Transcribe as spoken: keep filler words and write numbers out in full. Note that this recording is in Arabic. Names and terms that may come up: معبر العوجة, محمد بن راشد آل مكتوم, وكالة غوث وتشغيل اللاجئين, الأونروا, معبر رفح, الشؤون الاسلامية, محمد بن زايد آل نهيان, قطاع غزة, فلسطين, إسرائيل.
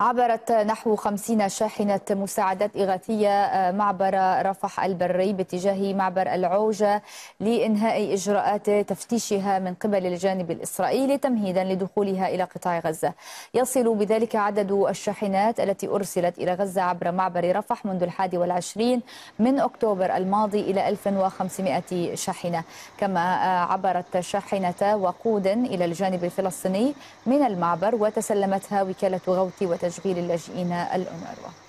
عبرت نحو خمسين شاحنة مساعدات إغاثية معبر رفح البري باتجاه معبر العوجة لإنهاء إجراءات تفتيشها من قبل الجانب الإسرائيلي تمهيدا لدخولها إلى قطاع غزة. يصل بذلك عدد الشاحنات التي أرسلت إلى غزة عبر معبر رفح منذ الحادي والعشرين من أكتوبر الماضي إلى ألف وخمسمائة شاحنة. كما عبرت شاحنة وقود إلى الجانب الفلسطيني من المعبر وتسلمتها وكالة غوث وتشغيل اللاجئين الأونروا.